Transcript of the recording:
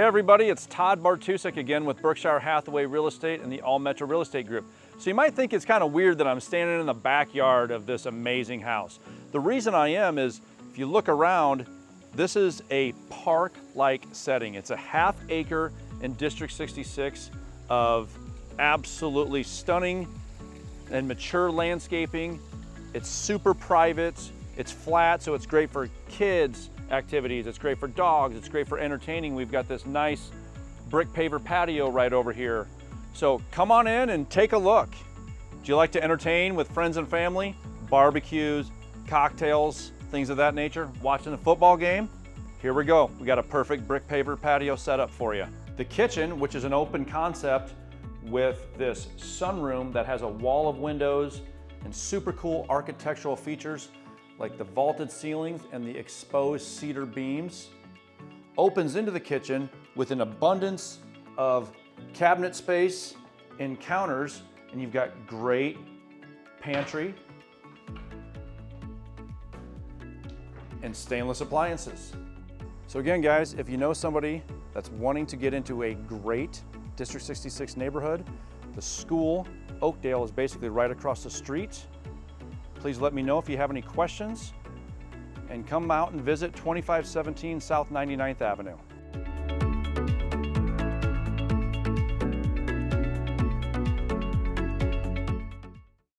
Hey everybody, it's Todd Bartusek again with Berkshire Hathaway Real Estate and the All Metro Real Estate Group. So you might think it's kind of weird that I'm standing in the backyard of this amazing house. The reason I am is, if you look around, this is a park-like setting. It's a half acre in District 66 of absolutely stunning and mature landscaping. It's super private, it's flat, so it's great for kids, activities. It's great for dogs. It's great for entertaining. We've got this nice brick paver patio right over here. So come on in and take a look. Do you like to entertain with friends and family? Barbecues, cocktails, things of that nature. Watching a football game? Here we go. We got a perfect brick paver patio set up for you. The kitchen, which is an open concept with this sunroom that has a wall of windows and super cool architectural features, like the vaulted ceilings and the exposed cedar beams, opens into the kitchen with an abundance of cabinet space and counters, and you've got great pantry and stainless appliances. So again, guys, if you know somebody that's wanting to get into a great District 66 neighborhood, the school, Oakdale, is basically right across the street. Please let me know if you have any questions, and come out and visit 2517 South 99th Avenue.